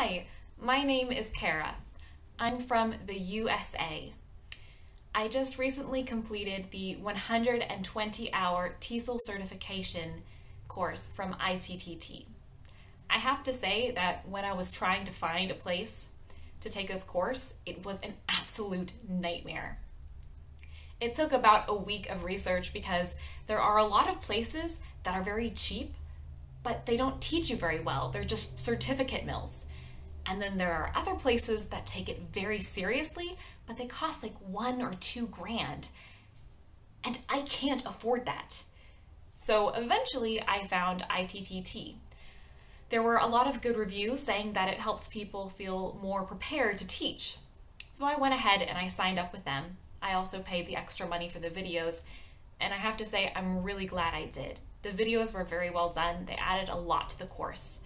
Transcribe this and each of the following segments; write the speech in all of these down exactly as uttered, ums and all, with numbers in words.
Hi, my name is Kara. I'm from the U S A. I just recently completed the one hundred twenty hour TESOL certification course from I T T T. I have to say that when I was trying to find a place to take this course, it was an absolute nightmare. It took about a week of research because there are a lot of places that are very cheap, but they don't teach you very well. They're just certificate mills. And then there are other places that take it very seriously, but they cost like one or two grand. And I can't afford that. So eventually I found I T T T. There were a lot of good reviews saying that it helps people feel more prepared to teach. So I went ahead and I signed up with them. I also paid the extra money for the videos. And I have to say, I'm really glad I did. The videos were very well done. They added a lot to the course.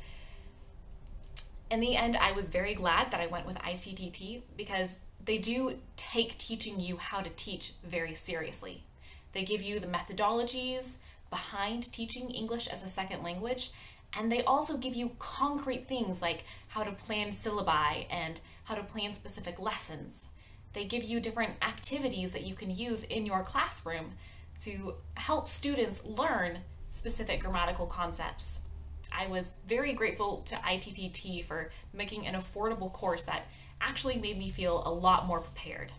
In the end, I was very glad that I went with I T T T because they do take teaching you how to teach very seriously. They give you the methodologies behind teaching English as a second language, and they also give you concrete things like how to plan syllabi and how to plan specific lessons. They give you different activities that you can use in your classroom to help students learn specific grammatical concepts. I was very grateful to I T T T for making an affordable course that actually made me feel a lot more prepared.